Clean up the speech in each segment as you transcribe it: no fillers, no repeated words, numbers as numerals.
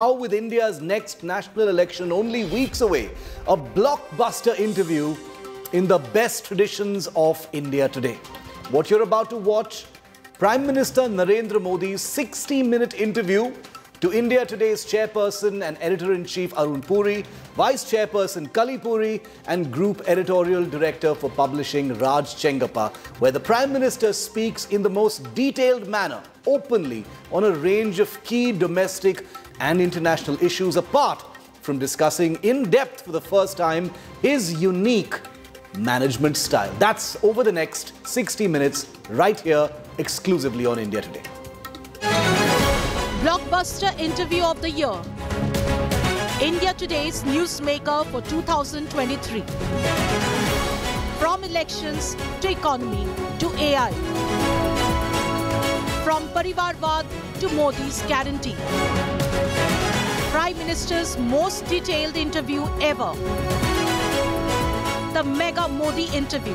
Now, with India's next national election only weeks away, a blockbuster interview in the best traditions of India Today. What you're about to watch, Prime Minister Narendra Modi's 60-minute interview to India Today's chairperson and editor-in-chief Aroon Purie, vice chairperson Kalli Purie, and group editorial director for publishing Raj Chengappa, where the Prime Minister speaks in the most detailed manner, openly, on a range of key domestic and international issues, apart from discussing in depth for the first time his unique management style. That's over the next 60 minutes right here exclusively on India Today. Blockbuster interview of the year. India Today's newsmaker for 2023. From elections to economy to AI. From Parivarvad to Modi's guarantee. Prime Minister's most detailed interview ever. The Mega Modi interview.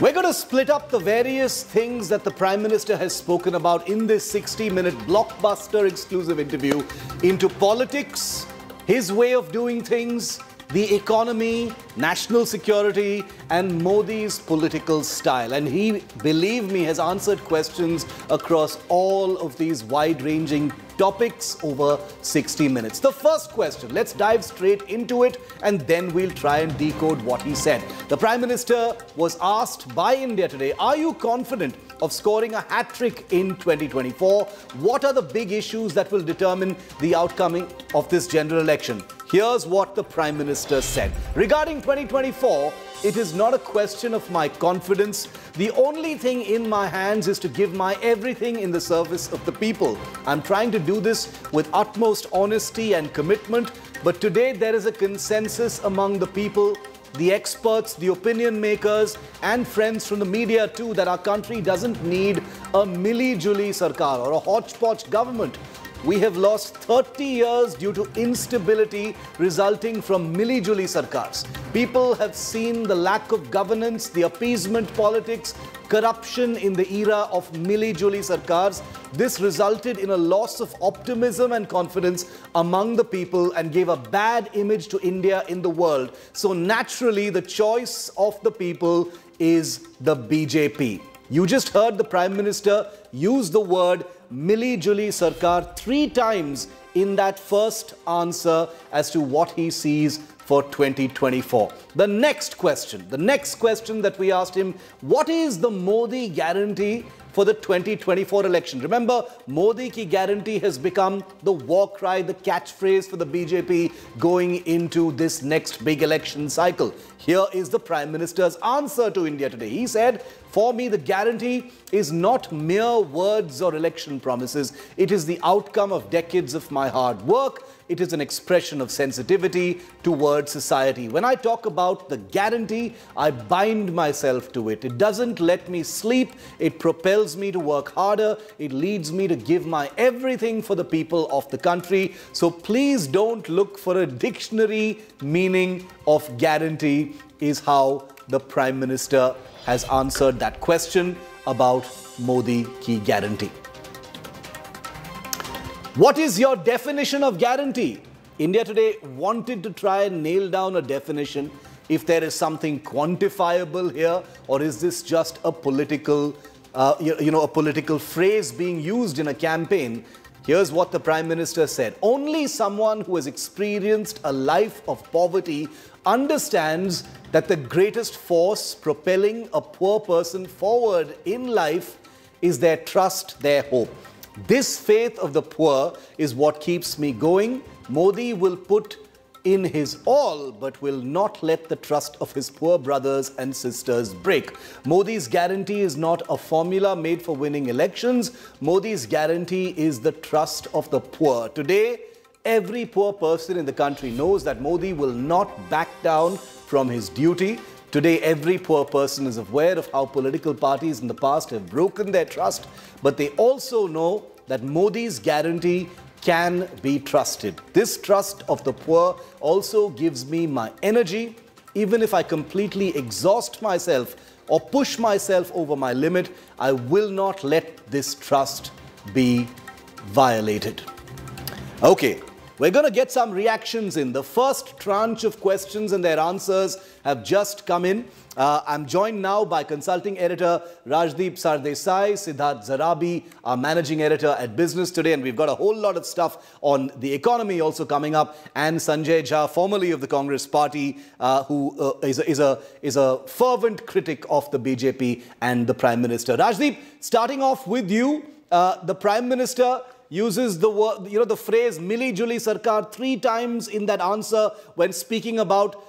We're going to split up the various things that the Prime Minister has spoken about in this 60-minute blockbuster exclusive interview into politics, his way of doing things, the economy, national security, and Modi's political style. And he, believe me, has answered questions across all of these wide-ranging topics over 60 minutes. The first question, let's dive straight into it, and then we'll try and decode what he said. The Prime Minister was asked by India Today, are you confident of scoring a hat-trick in 2024? What are the big issues that will determine the outcome of this general election? Here's what the Prime Minister said. Regarding 2024, it is not a question of my confidence. The only thing in my hands is to give my everything in the service of the people. I'm trying to do this with utmost honesty and commitment, but today there is a consensus among the people, the experts, the opinion makers, and friends from the media too, that our country doesn't need a Milli-Juli Sarkar or a hodgepodge government. We have lost 30 years due to instability resulting from Milli-Juli Sarkars. People have seen the lack of governance, the appeasement politics, corruption in the era of Milli-Juli Sarkars. This resulted in a loss of optimism and confidence among the people and gave a bad image to India in the world. So naturally, the choice of the people is the BJP. You just heard the Prime Minister use the word Milli-Juli Sarkar 3 times in that first answer as to what he sees for 2024. The next question that we asked him, what is the Modi guarantee for the 2024 election? Remember, Modi ki guarantee has become the war cry, the catchphrase for the BJP going into this next big election cycle. Here is the Prime Minister's answer to India Today. He said, for me, the guarantee is not mere words or election promises. It is the outcome of decades of my hard work. It is an expression of sensitivity towards society. When I talk about the guarantee, I bind myself to it. It doesn't let me sleep. It propels me to work harder. It leads me to give my everything for the people of the country. So please don't look for a dictionary. Meaning of guarantee is how the Prime Minister has answered that question about Modi ki guarantee. What is your definition of guarantee? India Today wanted to try and nail down a definition, if there is something quantifiable here, or is this just a political, a political phrase being used in a campaign? Here's what the Prime Minister said. Only someone who has experienced a life of poverty understands that the greatest force propelling a poor person forward in life is their trust, their hope. This faith of the poor is what keeps me going. Modi will put in his all, but will not let the trust of his poor brothers and sisters break. Modi's guarantee is not a formula made for winning elections. Modi's guarantee is the trust of the poor. Today, every poor person in the country knows that Modi will not back down from his duty. Today, every poor person is aware of how political parties in the past have broken their trust, but they also know that Modi's guarantee can be trusted. This trust of the poor also gives me my energy. Even if I completely exhaust myself or push myself over my limit, I will not let this trust be violated. Okay, we're going to get some reactions in. The first tranche of questions and their answers have just come in. I'm joined now by consulting editor Rajdeep Sardesai, Siddharth Zarabi, our managing editor at Business Today, and we've got a whole lot of stuff on the economy also coming up, and Sanjay Jha, formerly of the Congress Party, who is a fervent critic of the BJP and the Prime Minister. Rajdeep, starting off with you, the Prime Minister uses the word, the phrase Milli-Juli Sarkar 3 times in that answer when speaking about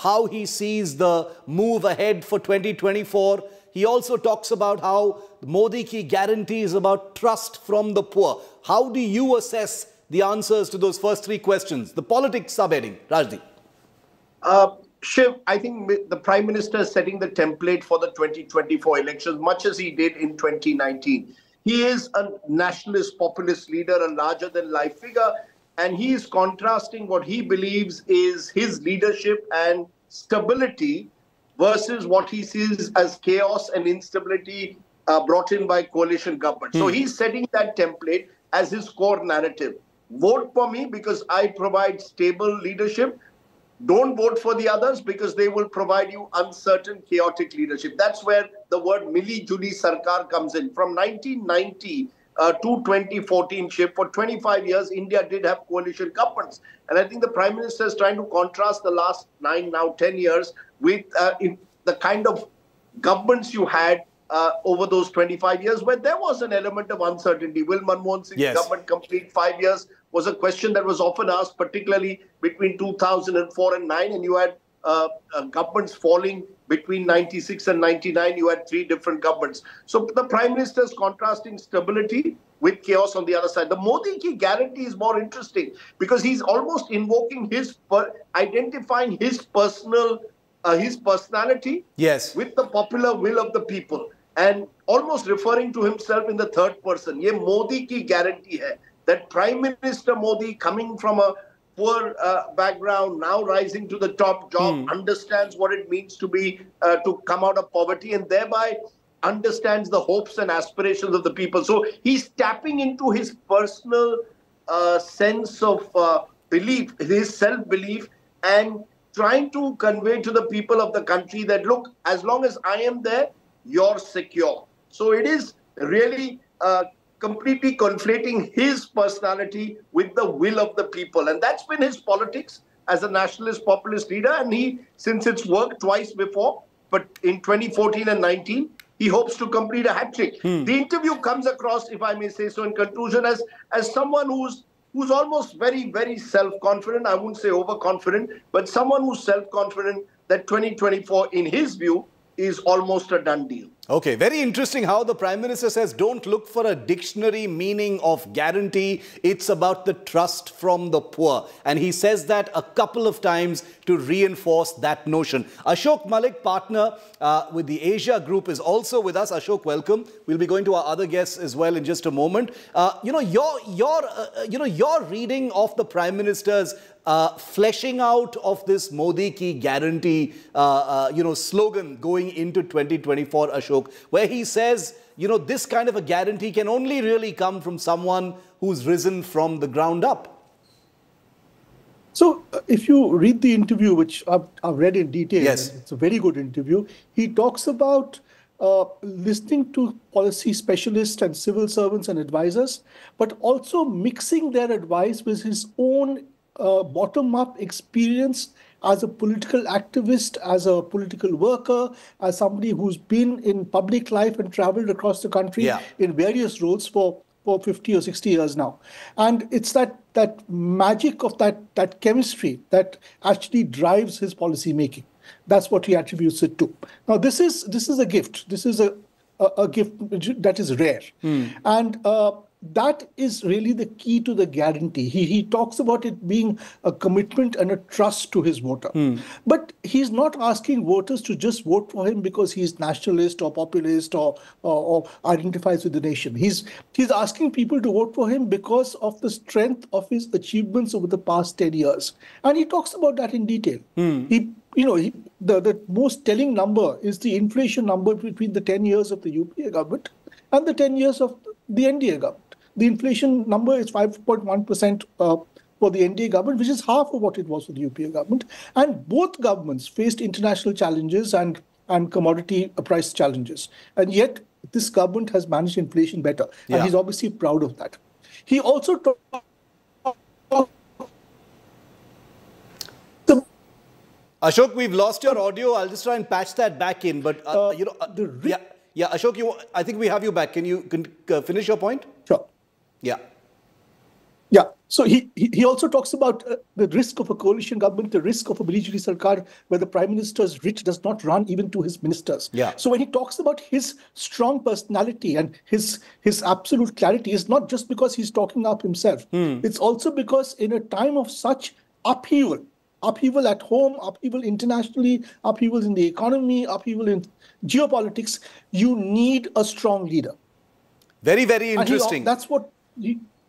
how he sees the move ahead for 2024. He also talks about how Modi ki guarantee is about trust from the poor. How do you assess the answers to those first 3 questions? The politics subheading, Rajdeep. Shiv, I think the Prime Minister is setting the template for the 2024 elections, much as he did in 2019. He is a nationalist, populist leader, a larger-than-life figure. And he is contrasting what he believes is his leadership and stability versus what he sees as chaos and instability brought in by coalition government. So he's setting that template as his core narrative. Vote for me because I provide stable leadership. Don't vote for the others because they will provide you uncertain, chaotic leadership. That's where the word Milli-Juli Sarkar comes in. From 1990... to 2014, Shiv, for 25 years, India did have coalition governments. And I think the Prime Minister is trying to contrast the last 9, now 10 years with the kind of governments you had over those 25 years where there was an element of uncertainty. Will Manmohan Singh's government complete 5 years was a question that was often asked, particularly between 2004 and 9. And you had governments falling between 96 and 99, you had 3 different governments. So the Prime Minister is contrasting stability with chaos on the other side. The Modi ki guarantee is more interesting because he's almost invoking his, identifying his personal, his personality with the popular will of the people and almost referring to himself in the 3rd person. Ye Modi ki guarantee hai. That Prime Minister Modi coming from a poor background, now rising to the top job, understands what it means to be to come out of poverty and thereby understands the hopes and aspirations of the people. So he's tapping into his personal sense of belief, his self-belief, and trying to convey to the people of the country that, look, as long as I am there, you're secure. So it is really completely conflating his personality with the will of the people. And that's been his politics as a nationalist populist leader. And he, since it's worked twice before, but in 2014 and 19, he hopes to complete a hat-trick. The interview comes across, if I may say so, in conclusion, as someone who's almost very, very self-confident. I wouldn't say overconfident, but someone who's self-confident that 2024, in his view, is almost a done deal. Okay, very interesting how the Prime Minister says don't look for a dictionary meaning of guarantee. It's about the trust from the poor. And he says that a couple of times to reinforce that notion. Ashok Malik, partner with the Asia Group, is also with us. Ashok, welcome. We'll be going to our other guests as well in just a moment. Your reading of the Prime Minister's fleshing out of this Modi ki guarantee, slogan going into 2024, Ashok, where he says, this kind of a guarantee can only really come from someone who's risen from the ground up. So if you read the interview, which I've read in detail, it's a very good interview, he talks about listening to policy specialists and civil servants and advisors, but also mixing their advice with his own bottom-up experience as a political activist, as a political worker, as somebody who's been in public life and traveled across the country in various roles for 50 or 60 years now. And it's that magic of that chemistry that actually drives his policy making. That's what he attributes it to. Now, this is a gift. This is a gift that is rare. And that is really the key to the guarantee. He talks about it being a commitment and a trust to his voter. But he's not asking voters to just vote for him because he's nationalist or populist or identifies with the nation. He's asking people to vote for him because of the strength of his achievements over the past 10 years. And he talks about that in detail. The most telling number is the inflation number between the 10 years of the UPA government and the 10 years of the NDA government. The inflation number is 5.1% for the NDA government, which is half of what it was for the UPA government. And both governments faced international challenges and commodity price challenges. And yet, this government has managed inflation better. And he's obviously proud of that. He also talked... Ashok, we've lost your audio. I'll just try and patch that back in. But, Ashok, I think we have you back. Can you finish your point? Sure. So he also talks about the risk of a coalition government, the risk of a Milli-Juli Sarkar, where the Prime Minister's writ does not run even to his ministers. So when he talks about his strong personality and his absolute clarity, it's not just because he's talking up himself. It's also because in a time of such upheaval at home, upheaval internationally, upheaval in the economy, upheaval in geopolitics, you need a strong leader. Very, very interesting.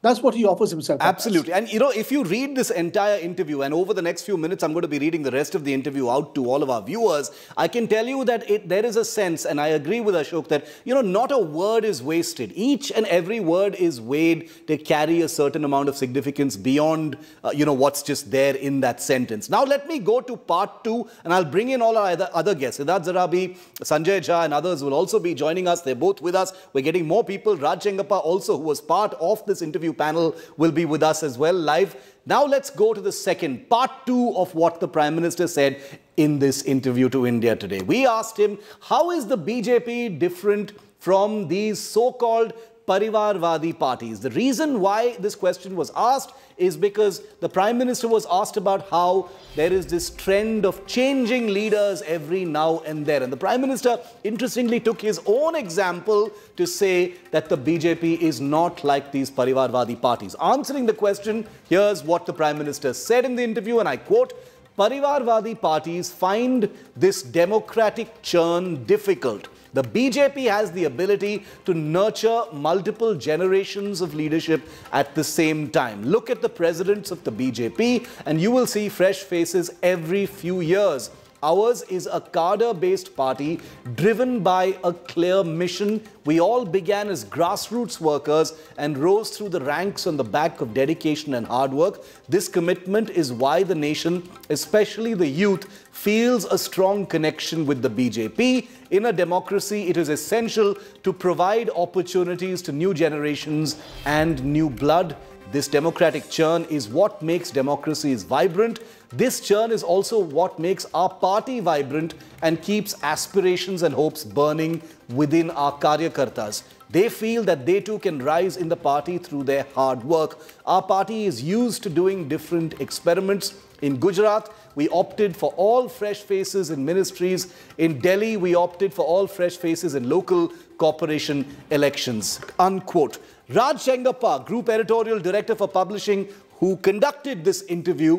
That's what he offers himself. Absolutely. And, you know, if you read this entire interview, and over the next few minutes, I'm going to be reading the rest of the interview out to all of our viewers, I can tell you that there is a sense, and I agree with Ashok, that, you know, not a word is wasted. Each and every word is weighed to carry a certain amount of significance beyond, you know, what's just there in that sentence. Now, let me go to part two, and I'll bring in all our other guests. Siddharth Zarabi, Sanjay Jha, and others will also be joining us. They're both with us. We're getting more people. Raj Chengappa also, who was part of this interview panel, will be with us as well live. Now let's go to the second, part two of what the Prime Minister said in this interview to India Today. We asked him, how is the BJP different from these so-called Parivarvadi parties? The reason why this question was asked is because the Prime Minister was asked about how there is this trend of changing leaders every now and then. And the Prime Minister, interestingly, took his own example to say that the BJP is not like these Parivarvadi parties. Answering the question, here's what the Prime Minister said in the interview, and I quote, "Parivarvadi parties find this democratic churn difficult. The BJP has the ability to nurture multiple generations of leadership at the same time. Look at the presidents of the BJP and you will see fresh faces every few years. Ours is a cadre-based party driven by a clear mission. We all began as grassroots workers and rose through the ranks on the back of dedication and hard work. This commitment is why the nation, especially the youth, feels a strong connection with the BJP. In a democracy, it is essential to provide opportunities to new generations and new blood. This democratic churn is what makes democracies vibrant. This churn is also what makes our party vibrant and keeps aspirations and hopes burning within our Karyakartas. They feel that they too can rise in the party through their hard work. Our party is used to doing different experiments. In Gujarat, we opted for all fresh faces in ministries. In Delhi, we opted for all fresh faces in local corporation elections." Unquote. Raj Chengappa, Group Editorial Director for Publishing, who conducted this interview,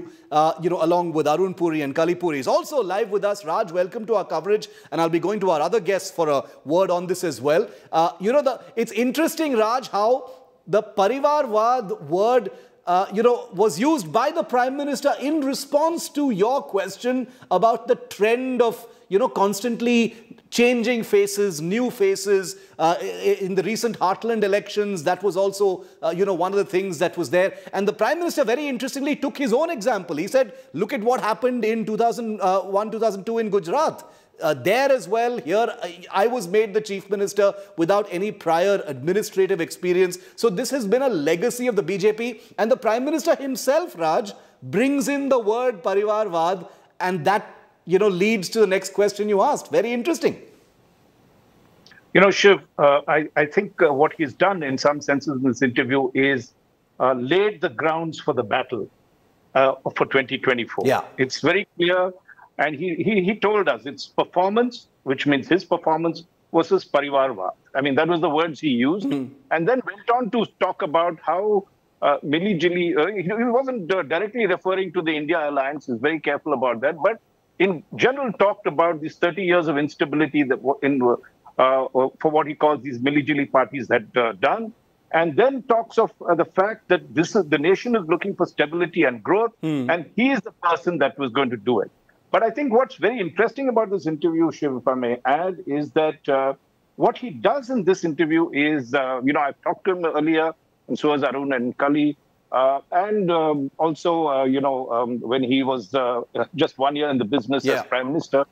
you know, along with Aroon Purie and Kalli Purie, is also live with us. Raj, welcome to our coverage, and I'll be going to our other guests for a word on this as well. You know, it's interesting, Raj, how the Parivarvad word, you know, was used by the Prime Minister in response to your question about the trend of, you know, constantly changing faces, new faces. In the recent Heartland elections, that was also, you know, one of the things that was there. And the Prime Minister, very interestingly, took his own example. He said, look at what happened in 2001, 2002 in Gujarat. There as well, here, I was made the Chief Minister without any prior administrative experience. So this has been a legacy of the BJP. And the Prime Minister himself, Raj, brings in the word Parivarvad, and that, you know, leads to the next question you asked. Very interesting. You know, Shiv, I think what he's done in some senses in this interview is laid the grounds for the battle for 2024. Yeah. It's very clear. And he told us it's performance, which means his performance versus Parivarvad. I mean, that was the words he used. And then went on to talk about how Milli-Juli, he wasn't directly referring to the India alliance. He's very careful about that. But in general, talked about these 30 years of instability that for what he calls these Milli-Juli parties had done. And then talks of the fact that the nation is looking for stability and growth. And he is the person that was going to do it. But I think what's very interesting about this interview, Shiv, if I may add, is that What he does in this interview is, I've talked to him earlier, and so has Aroon and Kalli. When he was just 1 year in the business as prime minister.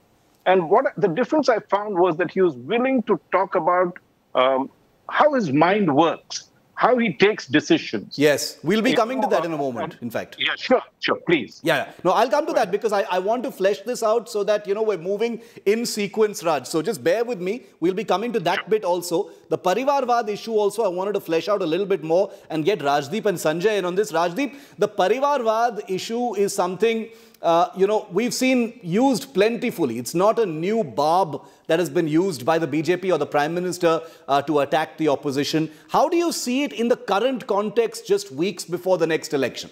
And what the difference I found was that he was willing to talk about how his mind works, how he takes decisions. Yes, we'll be coming to that in a moment, in fact. Yeah, sure, please. Yeah, no, I'll come to that because I want to flesh this out so that, we're moving in sequence, Raj. So just bear with me. We'll be coming to that bit also. The Parivarvad issue also, I wanted to flesh out a little bit more and get Rajdeep and Sanjay in on this. Rajdeep, the Parivarvad issue is something... we've seen used plentifully. It's not a new barb that has been used by the BJP or the Prime Minister to attack the opposition. How do you see it in the current context just weeks before the next election?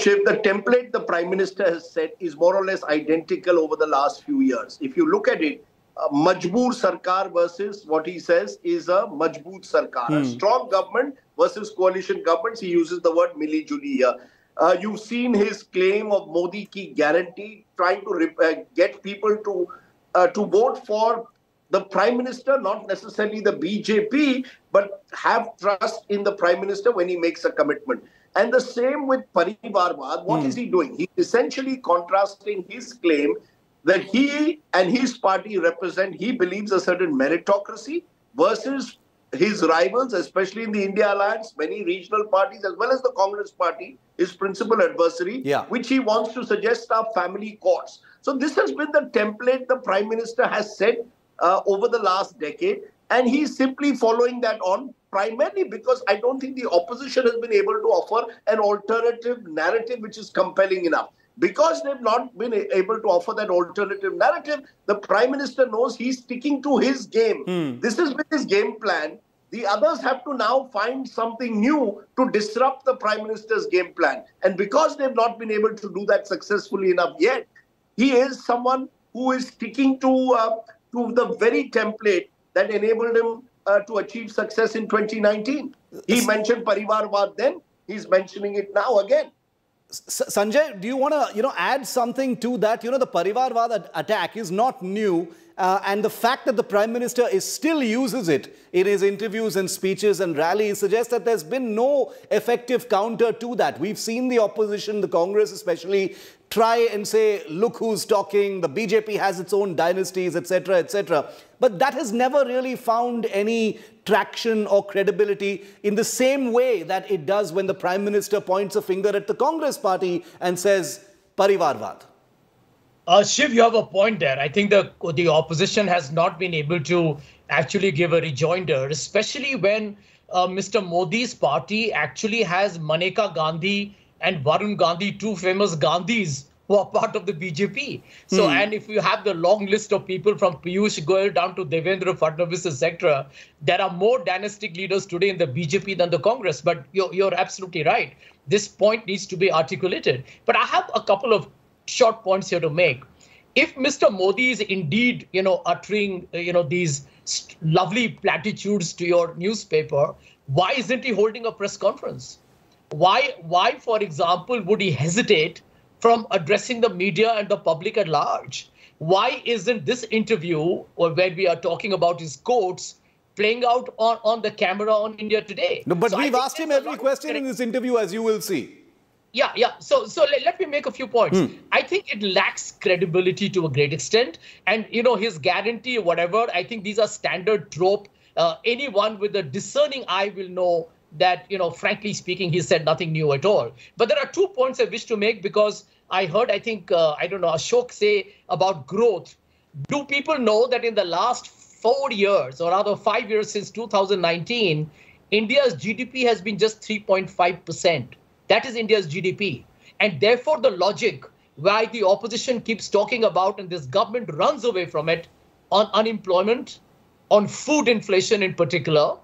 Shiv, the template the Prime Minister has set is more or less identical over the last few years. If you look at it, Majboor Sarkar versus what he says is a Majboot Sarkar. A strong government versus coalition governments. He uses the word Milli-Juli here. You've seen his claim of Modi ki guarantee, trying to get people to vote for the Prime Minister, not necessarily the BJP, but have trust in the Prime Minister when he makes a commitment. And the same with Parivarvad. What is he doing? He's essentially contrasting his claim that he and his party represent, he believes, a certain meritocracy versus his rivals, especially in the India alliance, many regional parties, as well as the Congress Party, his principal adversary, which he wants to suggest are family courts. So this has been the template the Prime Minister has set over the last decade. And he's simply following that on primarily because I don't think the opposition has been able to offer an alternative narrative which is compelling enough. Because they've not been able to offer that alternative narrative, the Prime Minister knows he's sticking to his game. This has been his game plan. The others have to now find something new to disrupt the Prime Minister's game plan. And because they've not been able to do that successfully enough yet, he is someone who is sticking to the very template that enabled him to achieve success in 2019. He mentioned Parivarvad then. He's mentioning it now again. Sanjay, do you want to, add something to that? The Parivarvad attack is not new. And the fact that the Prime Minister still uses it in his interviews and speeches and rallies suggests that there's been no effective counter to that. We've seen the opposition, the Congress especially, try and say, look who's talking, the BJP has its own dynasties, etc., etc. But that has never really found any traction or credibility in the same way that it does when the Prime Minister points a finger at the Congress Party and says, Parivarvad. Shiv, you have a point there. I think the opposition has not been able to actually give a rejoinder, especially when Mr. Modi's party actually has Maneka Gandhi and Varun Gandhi, two famous Gandhis who are part of the BJP. So, and if you have the long list of people from Piyush Goyal down to Devendra Fadnavis, etc., there are more dynastic leaders today in the BJP than the Congress. But you're absolutely right. This point needs to be articulated. But I have a couple of short points here to make. If Mr. Modi is indeed, uttering, these lovely platitudes to your newspaper, why isn't he holding a press conference? Why, for example, would he hesitate from addressing the media and the public at large? Why isn't this interview, or where we are talking about his quotes, playing out on the camera on India Today? No, but so we've asked him every question in this interview, as you will see. Yeah. So let me make a few points. I think it lacks credibility to a great extent. And, his guarantee, whatever, I think these are standard trope. Anyone with a discerning eye will know that, frankly speaking, he said nothing new at all. But there are 2 points I wish to make because I heard, I think, Ashok say about growth. Do people know that in the last 4 years, or rather 5 years since 2019, India's GDP has been just 3.5%? That is India's GDP. And therefore, the logic why the opposition keeps talking about and this government runs away from it on unemployment, on food inflation in particular,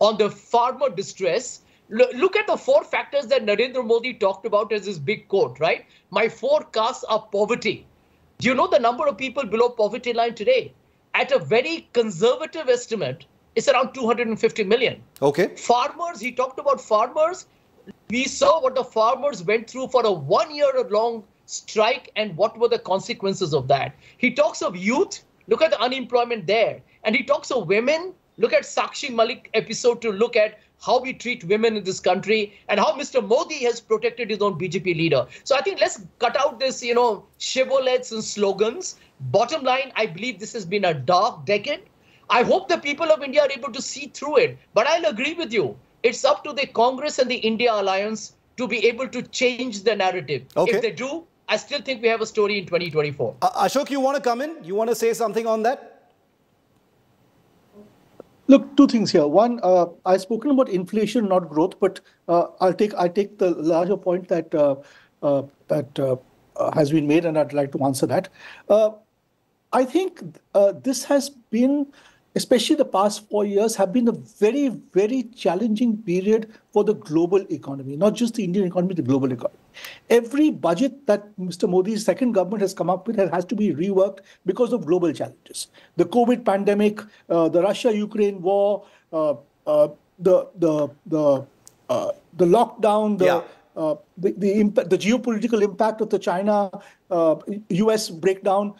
on the farmer distress. Look at the 4 factors that Narendra Modi talked about as his big quote, right? My forecasts are poverty. Do you know the number of people below poverty line today? At a very conservative estimate, it's around 250 million. Okay. Farmers, he talked about farmers. We saw what the farmers went through for a 1 year long strike and what were the consequences of that. He talks of youth. Look at the unemployment there. And he talks of women. Look at Sakshi Malik episode to look at how we treat women in this country and how Mr. Modi has protected his own BJP leader. So I think let's cut out this, shibboleths and slogans. Bottom line, I believe this has been a dark decade. I hope the people of India are able to see through it. But I'll agree with you. It's up to the Congress and the India Alliance to be able to change the narrative. Okay. If they do, I still think we have a story in 2024. Ashok, you want to come in? You want to say something on that? Look, two things here. One, I've spoken about inflation, not growth, but I'll take the larger point that has been made, and I'd like to answer that. I think this has been, especially the past 4 years, have been a very, very challenging period for the global economy, not just the Indian economy, the global economy. Every budget that Mr. Modi's second government has come up with has to be reworked because of global challenges. The COVID pandemic, the Russia-Ukraine war, the lockdown, the geopolitical impact of the China-US breakdown,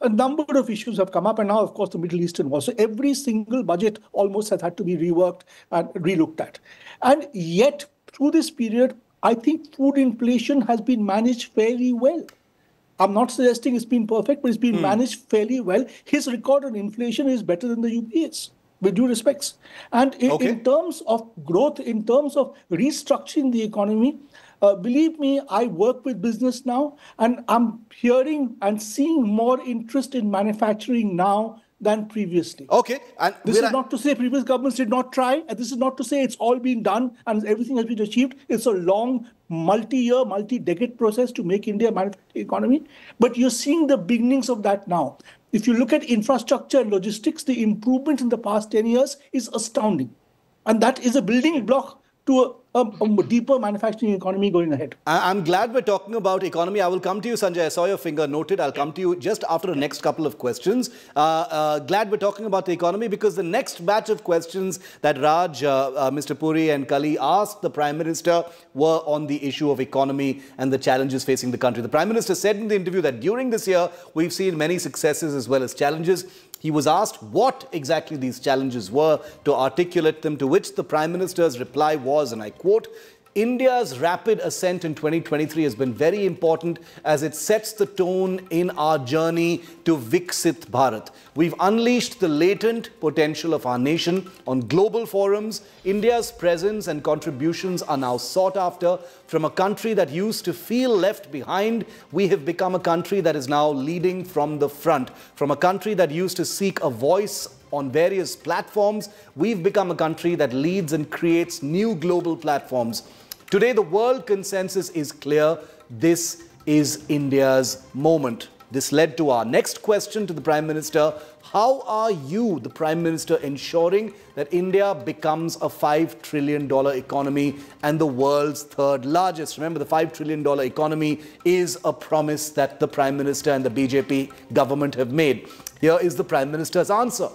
a number of issues have come up, and now, of course, the Middle Eastern war. So every single budget almost has had to be reworked and relooked at. And yet, through this period, I think food inflation has been managed fairly well. I'm not suggesting it's been perfect, but it's been managed fairly well. His record on inflation is better than the UPA's, with due respects. And in terms of growth, in terms of restructuring the economy, believe me, I work with business now, and I'm hearing and seeing more interest in manufacturing now than previously. Okay. And this is not to say previous governments did not try, and this is not to say it's all been done and everything has been achieved. It's a long, multi-year, multi-decade process to make India a manufacturing economy. But you're seeing the beginnings of that now. If you look at infrastructure and logistics, the improvement in the past 10 years is astounding. And that is a building block to a deeper manufacturing economy going ahead. I'm glad we're talking about economy. I will come to you, Sanjay. I saw your finger noted. I'll come to you just after the next couple of questions. Glad we're talking about the economy because the next batch of questions that Raj, Mr. Purie and Kalli asked the Prime Minister were on the issue of economy and the challenges facing the country. The Prime Minister said in the interview that during this year, we've seen many successes as well as challenges. He was asked what exactly these challenges were to articulate them, to which the Prime Minister's reply was, and I quote, "India's rapid ascent in 2023 has been very important as it sets the tone in our journey to Viksit Bharat. We've unleashed the latent potential of our nation on global forums. India's presence and contributions are now sought after. From a country that used to feel left behind, we have become a country that is now leading from the front. From a country that used to seek a voice on various platforms, we've become a country that leads and creates new global platforms. Today, the world consensus is clear. This is India's moment." This led to our next question to the Prime Minister. How are you, the Prime Minister, ensuring that India becomes a $5 trillion economy and the world's third largest? Remember, the $5 trillion economy is a promise that the Prime Minister and the BJP government have made. Here is the Prime Minister's answer.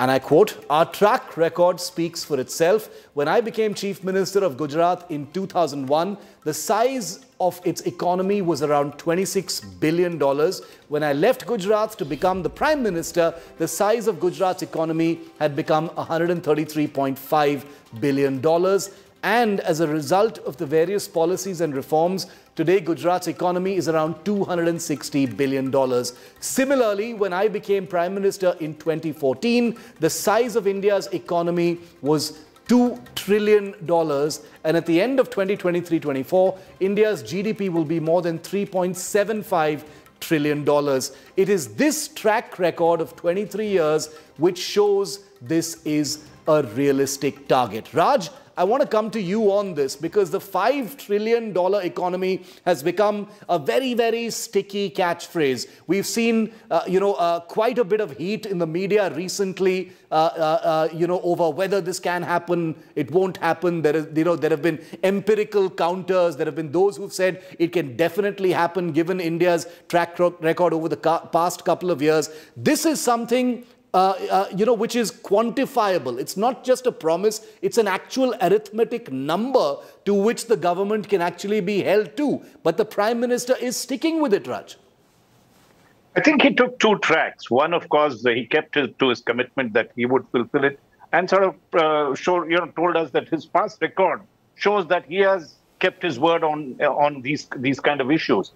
And I quote, "Our track record speaks for itself. When I became Chief Minister of Gujarat in 2001, the size of its economy was around $26 billion. When I left Gujarat to become the Prime Minister, the size of Gujarat's economy had become $133.5 billion. And as a result of the various policies and reforms, today Gujarat's economy is around $260 billion. Similarly, when I became Prime Minister in 2014, the size of India's economy was $2 trillion. And at the end of 2023-24, India's GDP will be more than $3.75 trillion. It is this track record of 23 years which shows this is a realistic target." Raj, I want to come to you on this because the $5 trillion economy has become a very, very sticky catchphrase. We've seen, quite a bit of heat in the media recently, over whether this can happen, it won't happen. There is, there have been empirical counters. There have been those who've said it can definitely happen given India's track record over the past couple of years. This is something which is quantifiable. It's not just a promise, it's an actual arithmetic number to which the government can actually be held to. But the Prime Minister is sticking with it, Raj. I think he took two tracks. One, of course, he kept to his commitment that he would fulfill it, and sort of told us that his past record shows that he has kept his word on these kind of issues.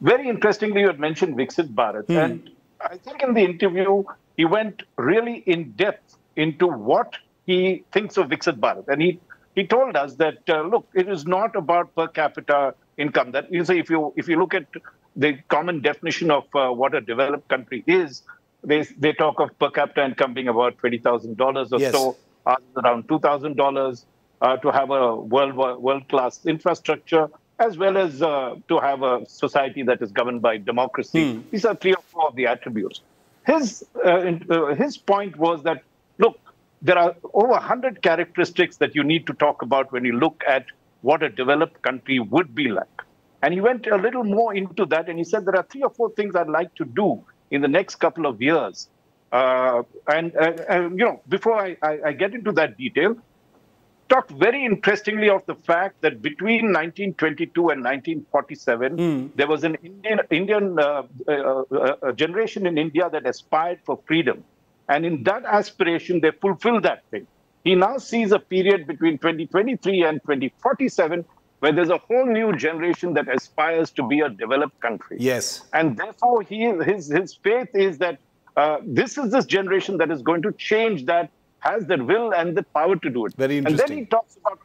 Very interestingly, you had mentioned Viksit Bharat, and I think in the interview he went really in depth into what he thinks of Viksit Bharat, and he told us that look, it is not about per capita income. That you say, if you look at the common definition of what a developed country is, they talk of per capita income being about $20,000 or yes. so, around $2,000, to have a world-class infrastructure, as well as to have a society that is governed by democracy. These are three or four of the attributes. His point was that, look, there are over 100 characteristics that you need to talk about when you look at what a developed country would be like. And he went a little more into that, and he said there are three or four things I'd like to do in the next couple of years. Before I get into that detail, talked very interestingly of the fact that between 1922 and 1947, there was an Indian generation in India that aspired for freedom. And in that aspiration, they fulfilled that thing. He now sees a period between 2023 and 2047 where there's a whole new generation that aspires to be a developed country. Yes. And therefore, his faith is that this is this generation that is going to change that, has the will and the power to do it. Very interesting. And then he talks about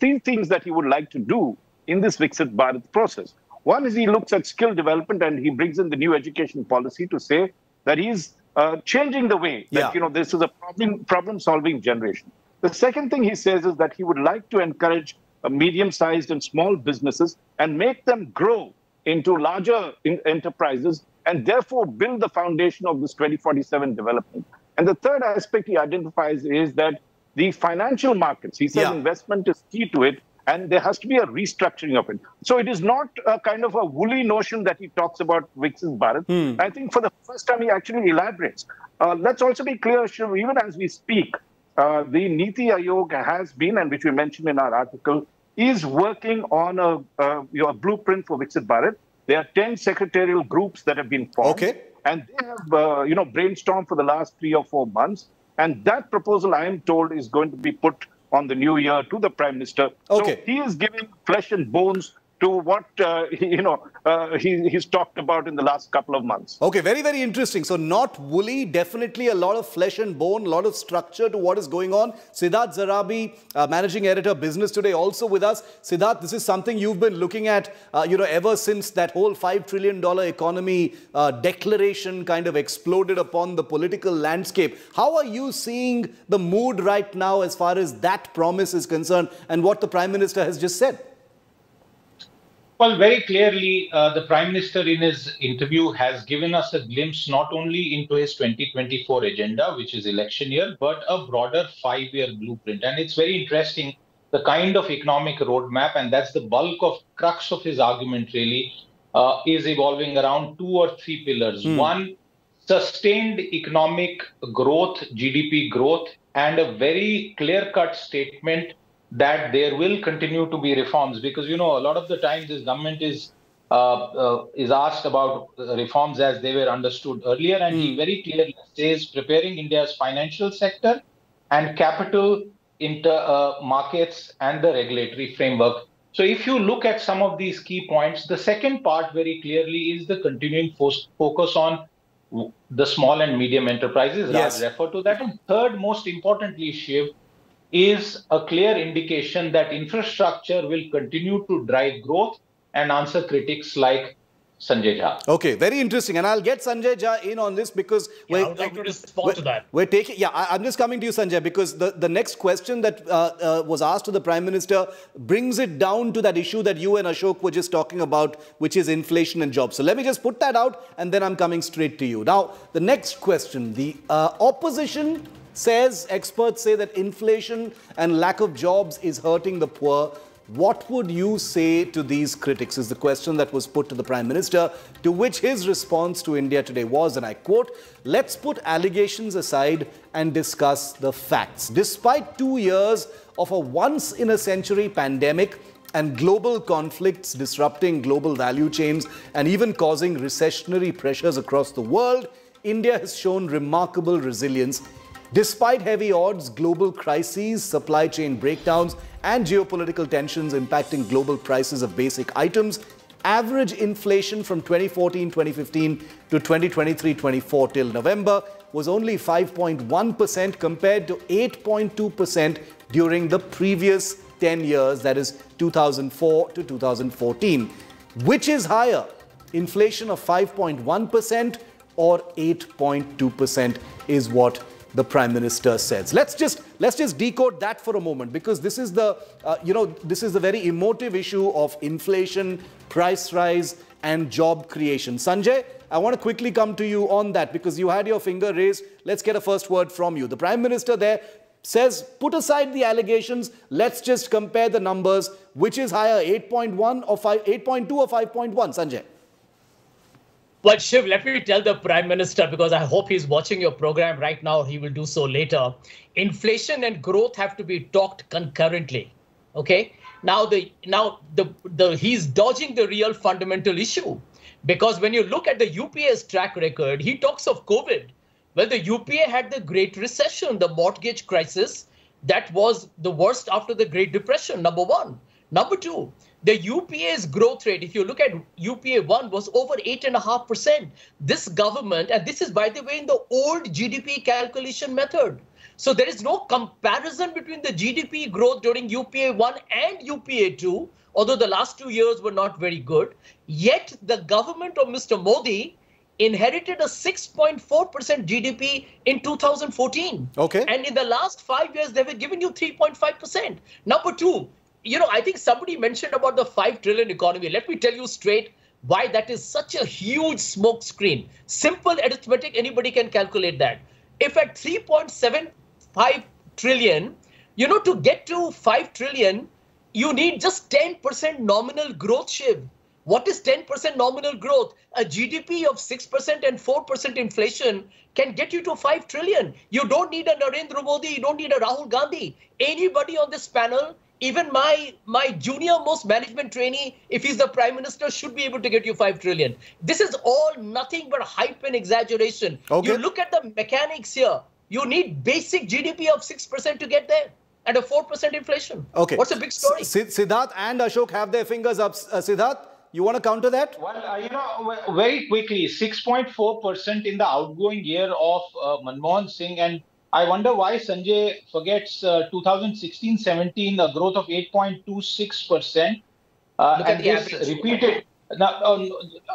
three things that he would like to do in this Viksit Bharat process. One is he looks at skill development, and he brings in the new education policy to say that he's changing the way that, this is a problem-solving generation. The second thing he says is that he would like to encourage medium-sized and small businesses and make them grow into larger enterprises, and therefore build the foundation of this 2047 development. And the third aspect he identifies is that the financial markets, he says investment is key to it, and there has to be a restructuring of it. So it is not a kind of a woolly notion that he talks about Viksit Bharat. I think for the first time he actually elaborates. Let's also be clear, Shiv, even as we speak, the Niti Aayog has been, and which we mentioned in our article, is working on a blueprint for Viksit Bharat. There are 10 secretarial groups that have been formed. Okay. And they have, brainstormed for the last 3 or 4 months. And that proposal, I am told, is going to be put on the new year to the Prime Minister. Okay. So he is giving flesh and bones to what, he's talked about in the last couple of months. Okay, very, very interesting. So not woolly, definitely a lot of flesh and bone, a lot of structure to what is going on. Siddharth Zarabi, Managing Editor, Business Today, also with us. Siddharth, this is something you've been looking at, ever since that whole $5 trillion economy declaration kind of exploded upon the political landscape. How are you seeing the mood right now as far as that promise is concerned and what the Prime Minister has just said? Well, very clearly, the Prime Minister in his interview has given us a glimpse not only into his 2024 agenda, which is election year, but a broader 5-year blueprint. And it's very interesting, the kind of economic roadmap, and that's the bulk of crux of his argument really, is evolving around 2 or 3 pillars. One, sustained economic growth, GDP growth, and a very clear-cut statement that there will continue to be reforms, because a lot of the times this government is asked about reforms as they were understood earlier, and he very clearly says preparing India's financial sector and capital markets and the regulatory framework. So if you look at some of these key points, the second part very clearly is the continuing focus on the small and medium enterprises. Yes. Raj referred to that. And third, most importantly, Shiv, is a clear indication that infrastructure will continue to drive growth and answer critics like Sanjay Jha. Okay, very interesting. And I'll get Sanjay Jha in on this because... I would like to respond to that. We're taking... Yeah, I'm just coming to you, Sanjay, because the next question that was asked to the Prime Minister brings it down to that issue that you and Ashok were just talking about, which is inflation and jobs. So let me just put that out and then I'm coming straight to you. Now, the next question, the opposition... says, experts say that inflation and lack of jobs is hurting the poor. What would you say to these critics is the question that was put to the Prime Minister, to which his response to India Today was, and I quote, "Let's put allegations aside and discuss the facts. Despite 2 years of a once-in-a-century pandemic, and global conflicts disrupting global value chains and even causing recessionary pressures across the world, India has shown remarkable resilience. Despite heavy odds, global crises, supply chain breakdowns, and geopolitical tensions impacting global prices of basic items, average inflation from 2014-2015 to 2023-24 till November was only 5.1% compared to 8.2% during the previous 10 years, that is 2004 to 2014, which is higher, inflation of 5.1% or 8.2% is what the Prime Minister says. Let's just decode that for a moment, because this is the this is the very emotive issue of inflation, price rise, and job creation. Sanjay, I want to quickly come to you on that because you had your finger raised. Let's get a first word from you. The Prime Minister there says, put aside the allegations. Let's just compare the numbers. Which is higher, 8.1 or 8.2 or 5.1? Sanjay. Well, Shiv, let me tell the Prime Minister, because I hope he's watching your program right now. He will do so later. Inflation and growth have to be talked concurrently. Okay. Now he's dodging the real fundamental issue, because when you look at the UPA's track record, he talks of COVID. Well, the UPA had the Great Recession, the mortgage crisis that was the worst after the Great Depression, number one. Number two, the UPA's growth rate, if you look at UPA 1, was over 8.5%. This government, and this is, by the way, in the old GDP calculation method. So there is no comparison between the GDP growth during UPA 1 and UPA 2, although the last 2 years were not very good. Yet the government of Mr. Modi inherited a 6.4% GDP in 2014. Okay. And in the last 5 years, they were giving you 3.5%. Number two, you know, I think somebody mentioned about the 5 trillion economy. Let me tell you straight why that is such a huge smokescreen. Simple arithmetic, anybody can calculate that. If at 3.75 trillion, you know, to get to 5 trillion, you need just 10% nominal growth, Shiv. What is 10% nominal growth? A GDP of 6% and 4% inflation can get you to 5 trillion. You don't need a Narendra Modi. You don't need a Rahul Gandhi. Anybody on this panel, even my junior most management trainee, if he's the Prime Minister, should be able to get you 5 trillion. This is all nothing but hype and exaggeration. Okay. You look at the mechanics here. You need basic GDP of 6% to get there and a 4% inflation. Okay. What's a big story? Siddharth and Ashok have their fingers up. Siddharth, you want to counter that? Well, very quickly, 6.4% in the outgoing year of Manmohan Singh, and I wonder why Sanjay forgets 2016-17, a growth of 8.26%. Look at the average. Repeated. Now,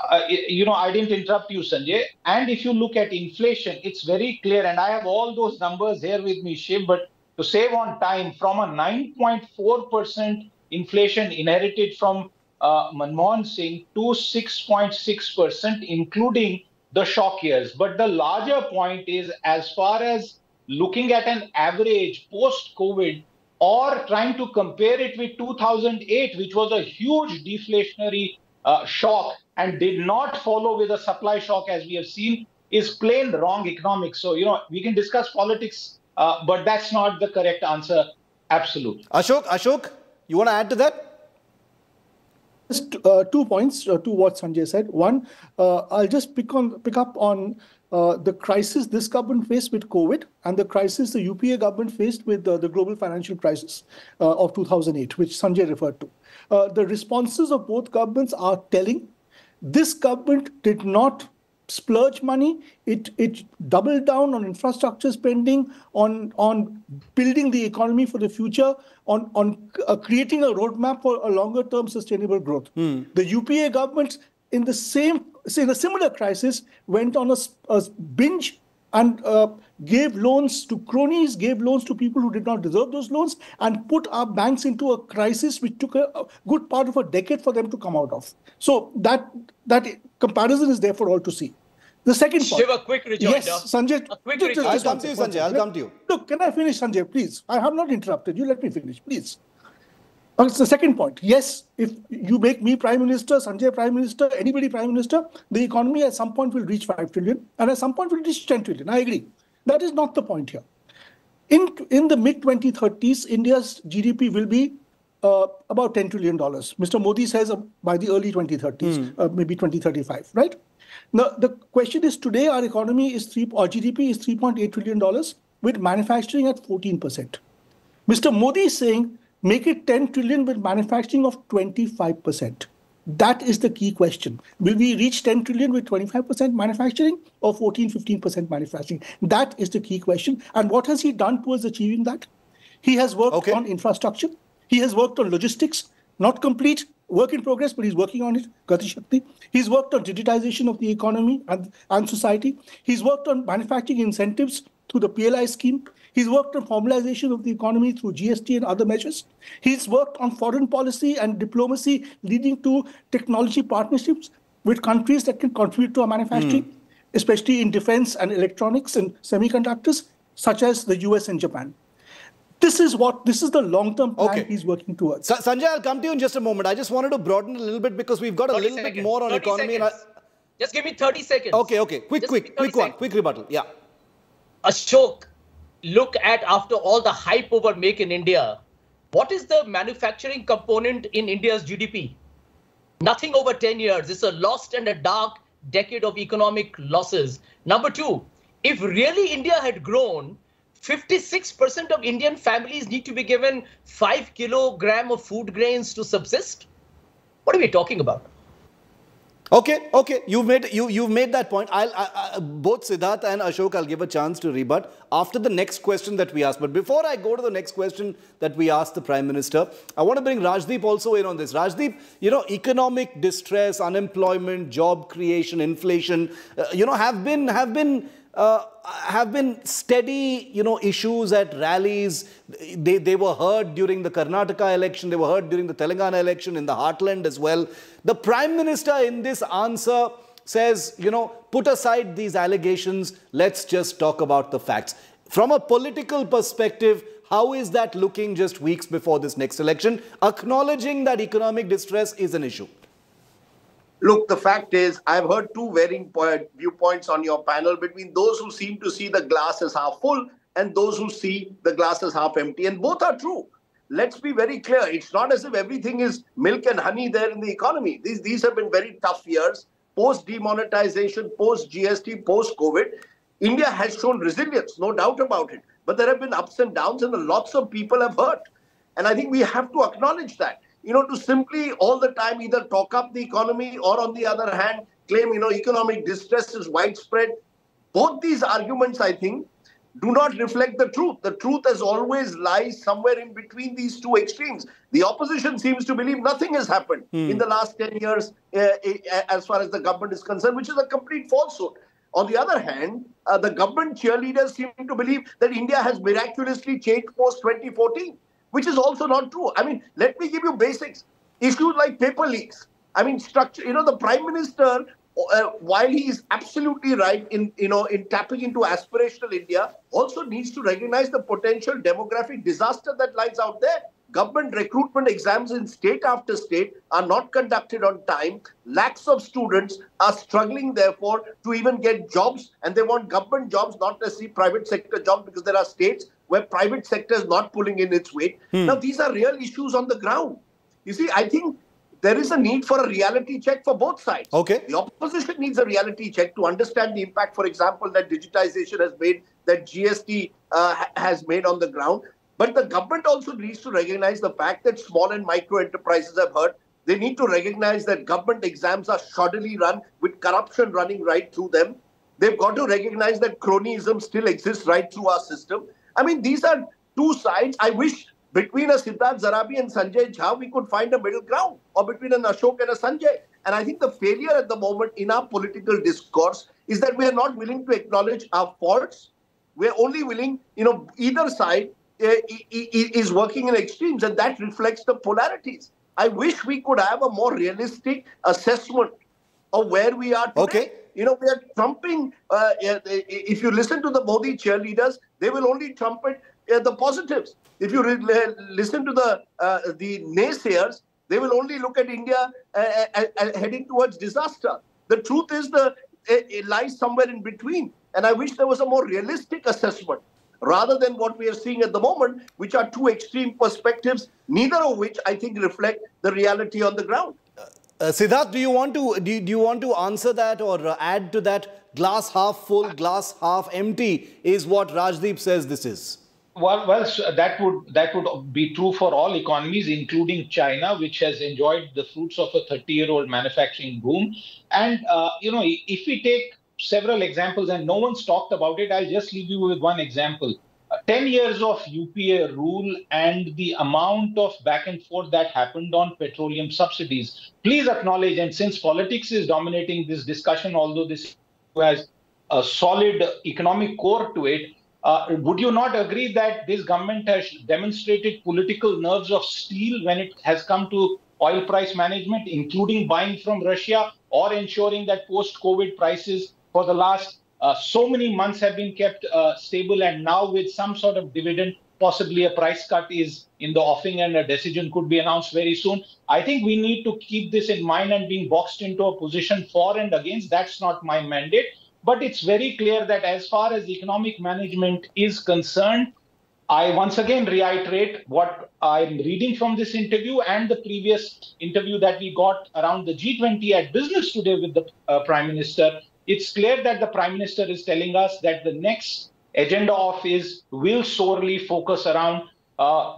I didn't interrupt you, Sanjay. And if you look at inflation, it's very clear. And I have all those numbers here with me, Shiv. But to save on time, from a 9.4% inflation inherited from Manmohan Singh to 6.6%, including the shock years. But the larger point is, as far as looking at an average post-COVID or trying to compare it with 2008, which was a huge deflationary shock and did not follow with a supply shock, as we have seen, is plain wrong economics. So, you know, we can discuss politics, but that's not the correct answer. Absolutely. Ashok, you want to add to that? Just 2 points to what Sanjay said. One, I'll just pick up on the crisis this government faced with COVID and the crisis the UPA government faced with the global financial crisis of 2008, which Sanjay referred to. The responses of both governments are telling. This government did not splurge money. It doubled down on infrastructure spending, on building the economy for the future, on creating a roadmap for a longer term sustainable growth. The UPA government in a similar crisis went on a binge and gave loans to cronies, gave loans to people who did not deserve those loans, and put our banks into a crisis which took a good part of a decade for them to come out of. So that comparison is there for all to see. The second point. Shiv, a quick rejoinder. Yes, Sanjay. A quick rejoinder. I'll come to you, Sanjay. I'll come to you. Look, can I finish, Sanjay, please? I have not interrupted you. Let me finish, please. It's the second point. Yes, if you make me Prime Minister, Sanjay Prime Minister, anybody Prime Minister, the economy at some point will reach 5 trillion and at some point will reach 10 trillion. I agree. That is not the point here. In the mid-2030s, India's GDP will be about $10 trillion. Mr. Modi says by the early 2030s, maybe 2035, right? Now, the question is today our economy is our GDP is $3.8 trillion with manufacturing at 14%. Mr. Modi is saying make it 10 trillion with manufacturing of 25%. That is the key question. Will we reach 10 trillion with 25% manufacturing or 14, 15% manufacturing? That is the key question. And what has he done towards achieving that? He has worked on infrastructure. He has worked on logistics, not complete, work in progress, but he's working on it, Gati Shakti. He's worked on digitization of the economy and society. He's worked on manufacturing incentives through the PLI scheme. He's worked on formalization of the economy through GST and other measures. He's worked on foreign policy and diplomacy leading to technology partnerships with countries that can contribute to our manufacturing, especially in defense and electronics and semiconductors, such as the US and Japan. This is the long-term plan he's working towards. Sanjay, I'll come to you in just a moment. I just wanted to broaden a little bit because we've got a little bit more on economy. Just give me 30 seconds. Okay. Quick rebuttal. Yeah. Ashok, look at after all the hype over Make in India, what is the manufacturing component in India's GDP? Nothing over 10 years. It's a lost and a dark decade of economic losses. Number two, if really India had grown, 56% of Indian families need to be given 5 kilograms of food grains to subsist. What are we talking about? Okay. You've made that point. Both Siddharth and Ashok, I'll give a chance to rebut after the next question that we asked. But before I go to the next question that we asked the Prime Minister, I want to bring Rajdeep also in on this. Rajdeep, economic distress, unemployment, job creation, inflation, have been steady, issues at rallies. They were heard during the Karnataka election. They were heard during the Telangana election, in the heartland as well. The Prime Minister in this answer says, put aside these allegations. Let's just talk about the facts. From a political perspective, how is that looking just weeks before this next election, acknowledging that economic distress is an issue? Look, the fact is, I've heard two varying viewpoints on your panel between those who seem to see the glass as half full and those who see the glass as half empty. And both are true. Let's be very clear. It's not as if everything is milk and honey there in the economy. These have been very tough years. Post-demonetization, post-GST, post-COVID, India has shown resilience, no doubt about it. But there have been ups and downs and lots of people have hurt. And I think we have to acknowledge that. To simply all the time either talk up the economy or on the other hand claim, economic distress is widespread. Both these arguments, I think, do not reflect the truth. The truth as always lies somewhere in between these two extremes. The opposition seems to believe nothing has happened in the last 10 years as far as the government is concerned, which is a complete falsehood. On the other hand, the government cheerleaders seem to believe that India has miraculously changed post-2014. Which is also not true. I mean, let me give you basics. Issues like paper leaks. I mean, structure. The Prime Minister, while he is absolutely right in tapping into aspirational India, also needs to recognize the potential demographic disaster that lies out there. Government recruitment exams in state after state are not conducted on time. Lakhs of students are struggling, therefore, to even get jobs. And they want government jobs, not necessarily private sector jobs, because there are states where private sector is not pulling in its weight. Now, these are real issues on the ground. You see, I think there is a need for a reality check for both sides. The opposition needs a reality check to understand the impact, for example, that digitization has made, that GST has made on the ground. But the government also needs to recognize the fact that small and micro enterprises have hurt. They need to recognize that government exams are shoddily run with corruption running right through them. They've got to recognize that cronyism still exists right through our system. I mean, these are two sides. I wish between a Siddharth Zarabi and Sanjay Jha, we could find a middle ground, or between an Ashok and a Sanjay. And I think the failure at the moment in our political discourse is that we are not willing to acknowledge our faults. We're only willing, either side is working in extremes, and that reflects the polarities. I wish we could have a more realistic assessment of where we are today. We are trumping, if you listen to the Modi cheerleaders, they will only trumpet the positives. If you listen to the naysayers, they will only look at India heading towards disaster. The truth is, it lies somewhere in between. And I wish there was a more realistic assessment rather than what we are seeing at the moment, which are two extreme perspectives, neither of which I think reflect the reality on the ground. Siddharth, do you want to answer that or add to that? Glass half full, glass half empty is what Rajdeep says this is. Well, that would be true for all economies, including China, which has enjoyed the fruits of a 30-year-old manufacturing boom. And, you know, if we take several examples and no one's talked about it, I'll just leave you with one example. 10 years of UPA rule and the amount of back and forth that happened on petroleum subsidies. Please acknowledge, and since politics is dominating this discussion, although this has a solid economic core to it, would you not agree that this government has demonstrated political nerves of steel when it has come to oil price management, including buying from Russia or ensuring that post-COVID prices for the last so many months have been kept stable, and now with some sort of dividend, possibly a price cut is in the offing and a decision could be announced very soon. I think we need to keep this in mind, and being boxed into a position for and against, that's not my mandate. But it's very clear that as far as economic management is concerned, I once again reiterate what I'm reading from this interview and the previous interview that we got around the G20 at Business Today with the Prime Minister. It's clear that the Prime Minister is telling us that the next agenda of his will sorely focus around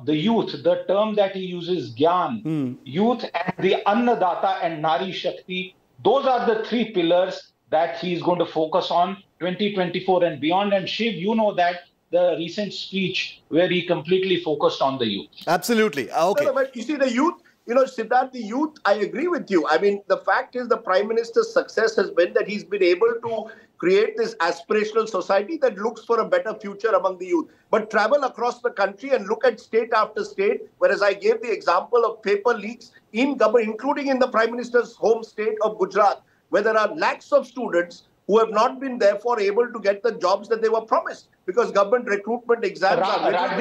the youth, the term that he uses, Gyan, youth, and the Annadata and Nari Shakti. Those are the three pillars that he's going to focus on 2024 and beyond. And Shiv, you know that the recent speech where he completely focused on the youth. Absolutely. Okay. No, but you see the youth, you know, Siddharth, the youth, I agree with you. I mean, the fact is the Prime Minister's success has been that he's been able to create this aspirational society that looks for a better future among the youth. But travel across the country and look at state after state, whereas I gave the example of paper leaks in government, including in the Prime Minister's home state of Gujarat, where there are lakhs of students who have not been therefore able to get the jobs that they were promised because government recruitment exams are... I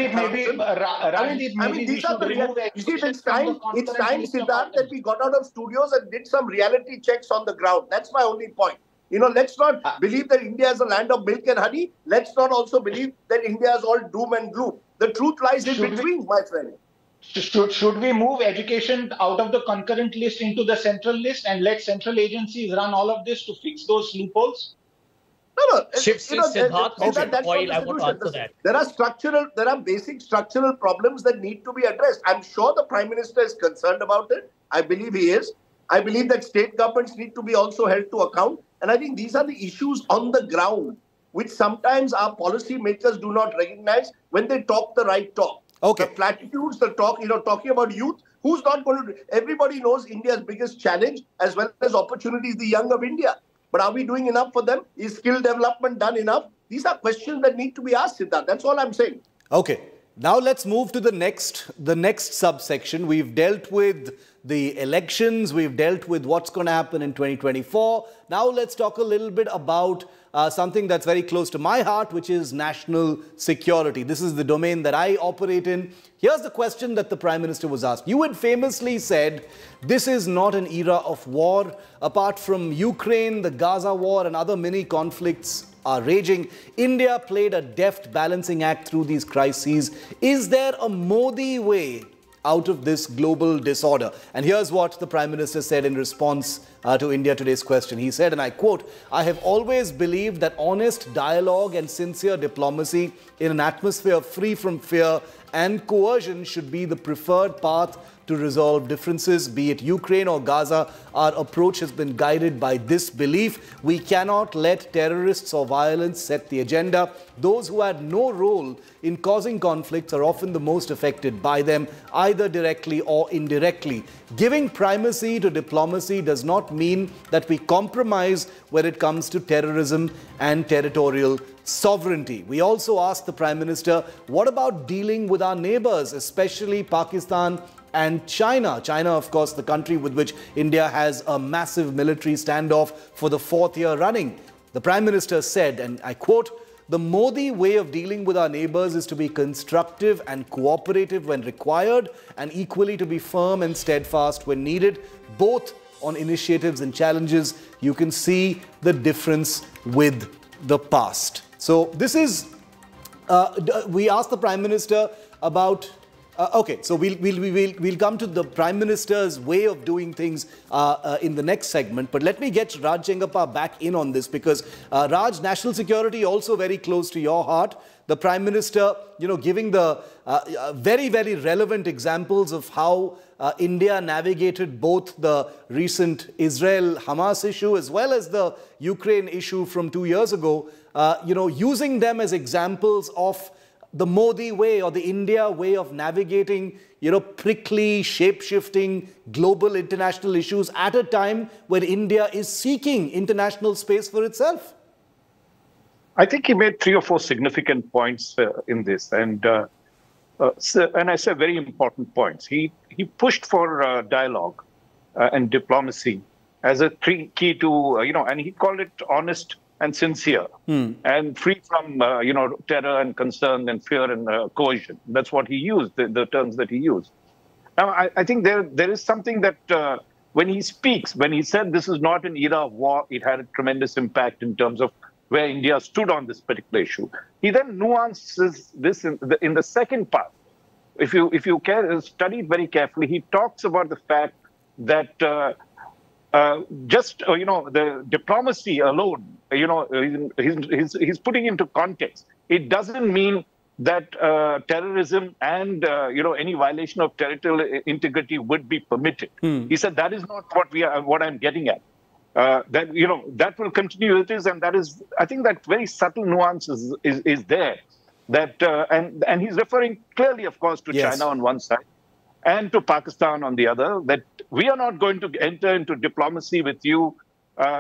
mean, these are the... You see, it's time, Siddharth, that we got out of studios and did some reality checks on the ground. That's my only point. You know, let's not believe that India is a land of milk and honey. Let's not also believe that India is all doom and gloom. The truth lies in between, my friend. Should we move education out of the concurrent list into the central list and let central agencies run all of this to fix those loopholes? No. There are structural, there are basic structural problems that need to be addressed. I'm sure the Prime Minister is concerned about it. I believe he is. I believe that state governments need to be also held to account. And I think these are the issues on the ground, which sometimes our policy makers do not recognize when they talk the right talk. Okay. The platitudes, the talk, you know, talking about youth, who's not going to... Everybody knows India's biggest challenge as well as opportunities, the young of India. But are we doing enough for them? Is skill development done enough? These are questions that need to be asked, Siddharth. That's all I'm saying. Okay. Now let's move to the next subsection. We've dealt with the elections. We've dealt with what's going to happen in 2024. Now let's talk a little bit about something that's very close to my heart, which is national security. This is the domain that I operate in. Here's the question that the Prime Minister was asked. You had famously said, this is not an era of war. Apart from Ukraine, the Gaza war and other mini conflicts are raging. India played a deft balancing act through these crises. Is there a Modi way out of this global disorder? And here's what the Prime Minister said in response to India Today's question. He said, and I quote, "I have always believed that honest dialogue and sincere diplomacy in an atmosphere free from fear and coercion should be the preferred path to resolve differences, be it Ukraine or Gaza. Our approach has been guided by this belief. We cannot let terrorists or violence set the agenda. Those who had no role in causing conflicts are often the most affected by them, either directly or indirectly. Giving primacy to diplomacy does not mean that we compromise when it comes to terrorism and territorial sovereignty." We also asked the Prime Minister, what about dealing with our neighbours, especially Pakistan and China? China, of course, the country with which India has a massive military standoff for the 4th year running. The Prime Minister said, and I quote, "The Modi way of dealing with our neighbours is to be constructive and cooperative when required, and equally to be firm and steadfast when needed, both on initiatives and challenges. You can see the difference with the past." So this is We asked the Prime Minister about... okay, so we'll come to the Prime Minister's way of doing things in the next segment. But let me get Raj Chengappa back in on this because, Raj, national security also very close to your heart. The Prime Minister, you know, giving the very, very relevant examples of how India navigated both the recent Israel-Hamas issue as well as the Ukraine issue from 2 years ago, you know, using them as examples of the Modi way or the India way of navigating, you know, prickly, shape-shifting global international issues at a time when India is seeking international space for itself. I think he made 3 or 4 significant points in this, and I say very important points. He pushed for dialogue and diplomacy as a key to you know, and he called it honest and sincere, and free from you know, terror and concern and fear and coercion. That's what he used, the terms that he used. Now, I think there is something that when he speaks, when he said this is not an era of war, it had a tremendous impact in terms of where India stood on this particular issue. He then nuances this in the second part. If you care, study it very carefully, he talks about the fact that you know, the diplomacy alone, you know, he's putting into context. It doesn't mean that terrorism and, you know, any violation of territorial integrity would be permitted. He said that is not what what I'm getting at. That, you know, that will continue as it is, and that is, I think that very subtle nuance is there. That and he's referring clearly, of course, to China on one side and to Pakistan on the other. That we are not going to enter into diplomacy with you,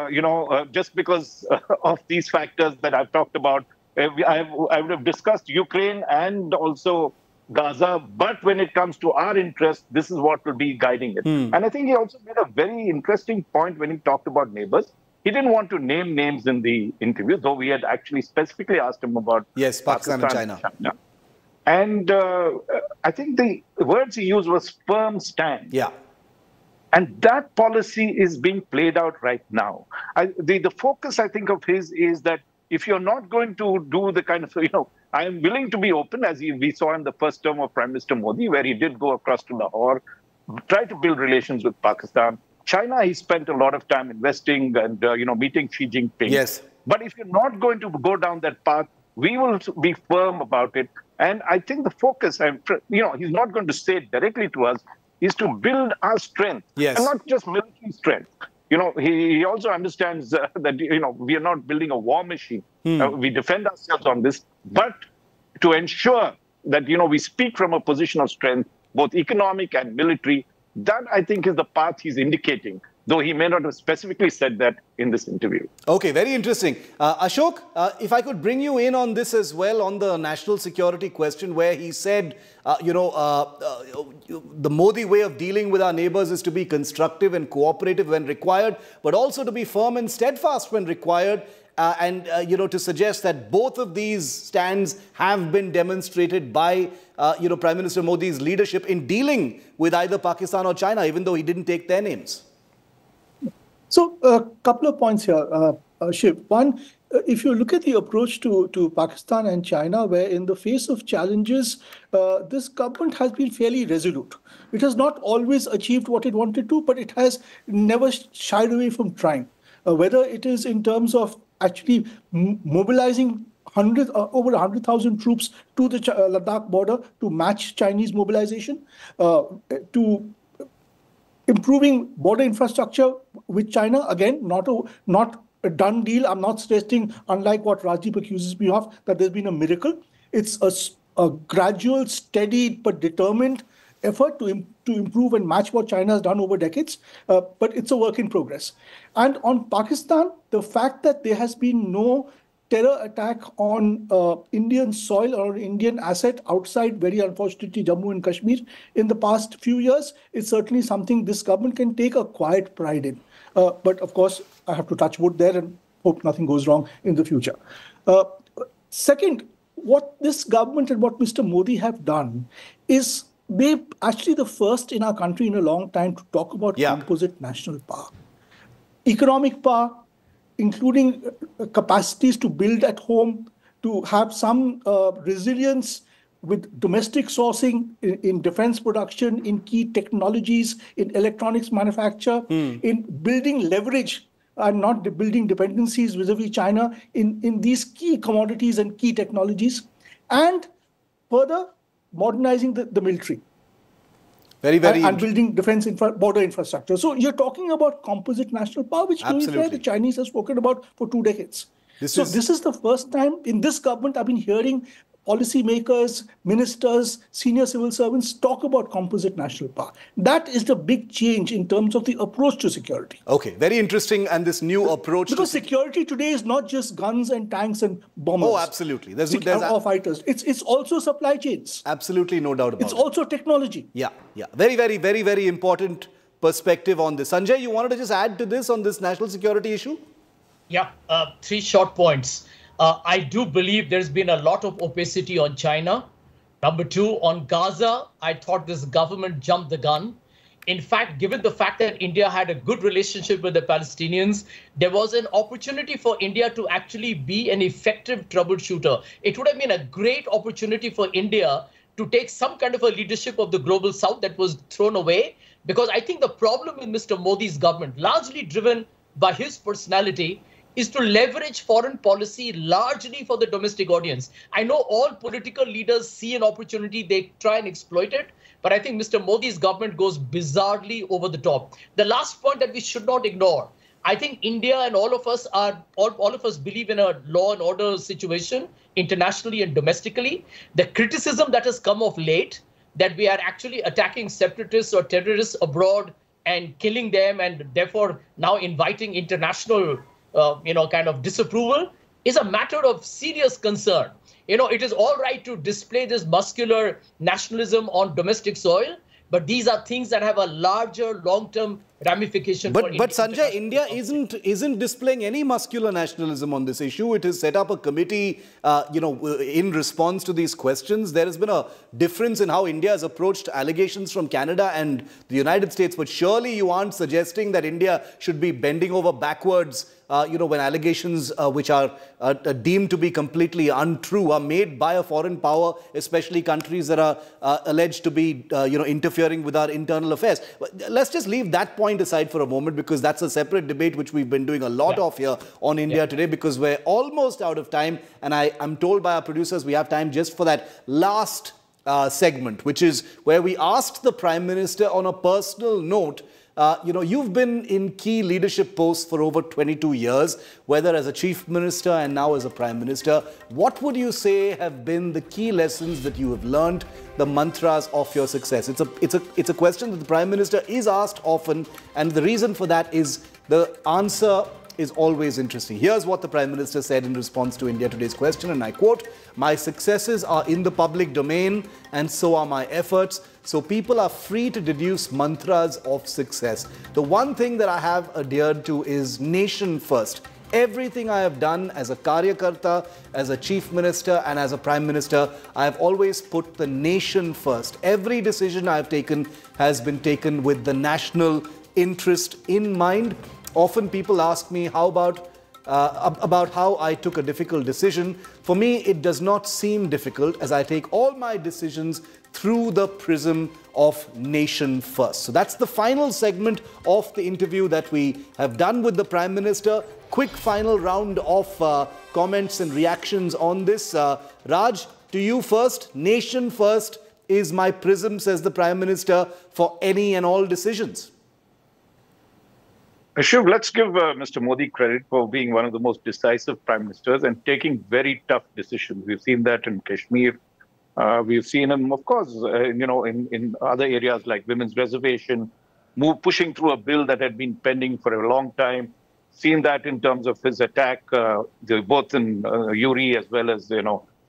you know, just because of these factors that I've talked about. I would have discussed Ukraine and also Gaza, but when it comes to our interest, this is what will be guiding it. And I think he also made a very interesting point when he talked about neighbors. He didn't want to name names in the interview, though we had actually specifically asked him about Pakistan and China. And I think the words he used was firm stand. Yeah. And that policy is being played out right now. The focus, I think, of his is that if you're not going to do the kind of, you know, I am willing to be open, as we saw in the first term of Prime Minister Modi, where he did go across to Lahore, try to build relations with Pakistan. China, he spent a lot of time investing and, you know, meeting Xi Jinping. Yes. But if you're not going to go down that path, we will be firm about it. And I think the focus, you know, he's not going to say it directly to us, is to build our strength. Yes. And not just military strength. You know, he also understands that, you know, we are not building a war machine. We defend ourselves on this, but to ensure that, you know, we speak from a position of strength, both economic and military, that I think is the path he's indicating, though he may not have specifically said that in this interview. Okay, very interesting. Ashok, if I could bring you in on this as well, on the national security question, where he said, you know, the Modi way of dealing with our neighbors is to be constructive and cooperative when required, but also to be firm and steadfast when required. And, you know, to suggest that both of these stands have been demonstrated by, you know, Prime Minister Modi's leadership in dealing with either Pakistan or China, even though he didn't take their names. So a couple of points here, Shiv. One, if you look at the approach to Pakistan and China, where in the face of challenges, this government has been fairly resolute. It has not always achieved what it wanted to, but it has never shied away from trying. Whether it is in terms of actually mobilizing over 100,000 troops to the Ladakh border to match Chinese mobilization, to improving border infrastructure with China, again, not a done deal. I'm not suggesting, unlike what Rajdeep accuses me of, that there's been a miracle. It's a gradual, steady, but determined effort to improve and match what China has done over decades, but it's a work in progress. And on Pakistan, the fact that there has been no terror attack on Indian soil or Indian asset outside, very unfortunately, Jammu and Kashmir in the past few years, is certainly something this government can take a quiet pride in. But of course, I have to touch wood there and hope nothing goes wrong in the future. Second, what this government and what Mr. Modi have done is they're actually the first in our country in a long time to talk about composite national power. Economic power, including capacities to build at home, to have some resilience with domestic sourcing in defense production, in key technologies, in electronics manufacture, in building leverage and not building dependencies vis-a-vis China in these key commodities and key technologies, and further modernizing the military. And building defense border infrastructure. So you're talking about composite national power, which the Chinese have spoken about for 2 decades. This is the first time in this government I've been hearing policymakers, ministers, senior civil servants talk about composite national power. That is the big change in terms of the approach to security. Okay, very interesting. And this new approach... Because security today is not just guns and tanks and bombers. Oh, absolutely. Or fighters. It's also supply chains. Absolutely, no doubt about it. It's also technology. Yeah, yeah. Very, very, very, very important perspective on this. Sanjay, you wanted to just add to this on this national security issue? Yeah, 3 short points. I do believe there's been a lot of opacity on China. Number 2, on Gaza, I thought this government jumped the gun. In fact, given the fact that India had a good relationship with the Palestinians, there was an opportunity for India to actually be an effective troubleshooter. It would have been a great opportunity for India to take some kind of a leadership of the global south that was thrown away. Because I think the problem with Mr. Modi's government, largely driven by his personality, is to leverage foreign policy largely for the domestic audience. I know all political leaders see an opportunity, they try and exploit it, but I think Mr. Modi's government goes bizarrely over the top. The last point that we should not ignore, I think India and all of us are, all of us believe in a law and order situation internationally and domestically. The criticism that has come of late, that we are actually attacking separatists or terrorists abroad and killing them and therefore now inviting international kind of disapproval, is a matter of serious concern. You know, it is all right to display this muscular nationalism on domestic soil, but these are things that have a larger long-term ramification. But Sanjay, India isn't displaying any muscular nationalism on this issue. It has set up a committee, in response to these questions. There has been a difference in how India has approached allegations from Canada and the United States. But surely you aren't suggesting that India should be bending over backwards, when allegations which are deemed to be completely untrue are made by a foreign power, especially countries that are alleged to be, interfering with our internal affairs. But let's just leave that point aside for a moment, because that's a separate debate which we've been doing a lot of here on India Today, because we're almost out of time. And I'm told by our producers we have time just for that last segment, which is where we asked the Prime Minister on a personal note. You've been in key leadership posts for over 22 years, whether as a chief minister and now as a prime minister. What would you say have been the key lessons that you have learned, the mantras of your success? It's a question that the prime minister is asked often, and the reason for that is the answer is always interesting. Here's what the Prime Minister said in response to India Today's question, and I quote, "My successes are in the public domain and so are my efforts, so people are free to deduce mantras of success. The one thing that I have adhered to is nation first. Everything I have done as a Karyakarta, as a Chief Minister and as a Prime Minister, I have always put the nation first. Every decision I have taken has been taken with the national interest in mind. Often people ask me about how I took a difficult decision. For me, it does not seem difficult as I take all my decisions through the prism of nation first." So that's the final segment of the interview that we have done with the Prime Minister. Quick final round of comments and reactions on this. Raj, to you first. Nation first is my prism, says the Prime Minister, for any and all decisions. Shiv, let's give Mr. Modi credit for being one of the most decisive prime ministers and taking very tough decisions. We've seen that in Kashmir. We've seen him, of course, in other areas like women's reservation, pushing through a bill that had been pending for a long time. Seen that in terms of his attack, both in Uri as well as,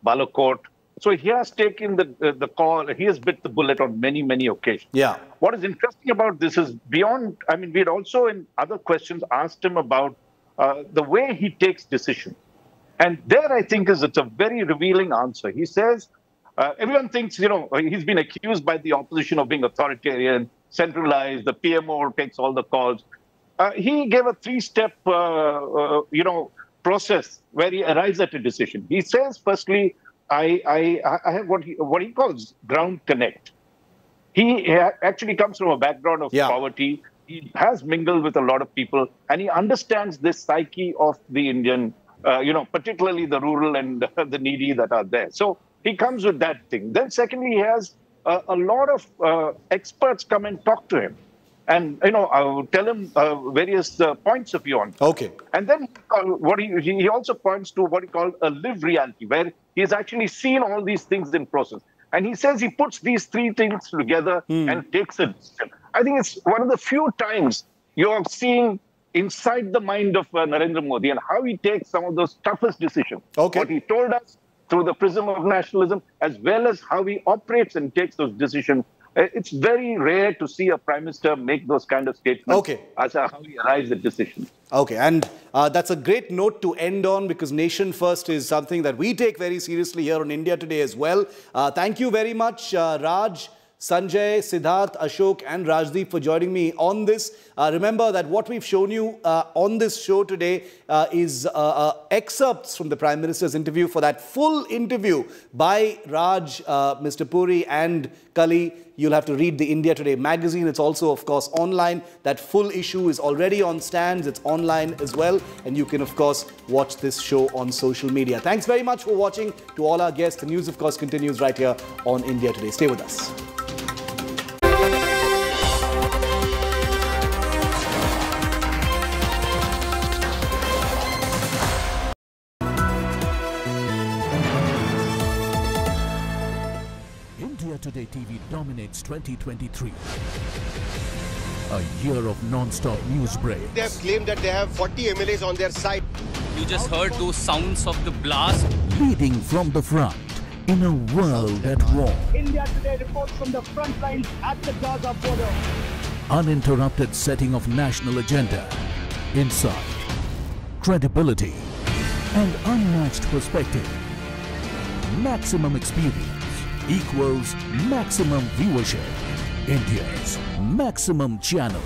Balakot. So he has taken the call. He has bit the bullet on many, many occasions. Yeah. What is interesting about this is beyond, I mean, we had also in other questions asked him about the way he takes decision. And there I think it's a very revealing answer. He says, everyone thinks, he's been accused by the opposition of being authoritarian, centralized, the PMO takes all the calls. He gave a 3-step, process where he arrives at a decision. He says, firstly, I have what he calls ground connect. He actually comes from a background of poverty. He has mingled with a lot of people, and he understands this psyche of the Indian, particularly the rural and the needy that are there. So he comes with that thing. Then secondly, he has a lot of experts come and talk to him. And, I will tell him various points of view on that. Okay. And then what he also points to what he called a live reality, where he has actually seen all these things in process. And he says he puts these three things together and takes a decision. I think it's one of the few times you're seeing inside the mind of Narendra Modi and how he takes some of those toughest decisions. Okay. What he told us through the prism of nationalism, as well as how he operates and takes those decisions. It's very rare to see a prime minister make those kind of statements as to how he arrives at decisions. Okay, and that's a great note to end on, because nation first is something that we take very seriously here on India Today as well. Thank you very much, Raj, Sanjay, Siddharth, Ashok and Rajdeep, for joining me on this. Remember that what we've shown you on this show today is excerpts from the Prime Minister's interview. For that full interview by Raj, Mr. Purie and Kalli, you'll have to read the India Today magazine. It's also, of course, online. That full issue is already on stands. It's online as well. And you can, of course, watch this show on social media. Thanks very much for watching. To all our guests, the news, of course, continues right here on India Today. Stay with us. TV dominates 2023. A year of non-stop news breaks. They have claimed that they have 40 MLAs on their side. You just heard those sounds of the blast. Leading from the front in a world at war. India Today reports from the front lines at the Gaza border. Uninterrupted setting of national agenda. Insight, credibility, and unmatched perspective. Maximum experience equals maximum viewership. India's maximum channel.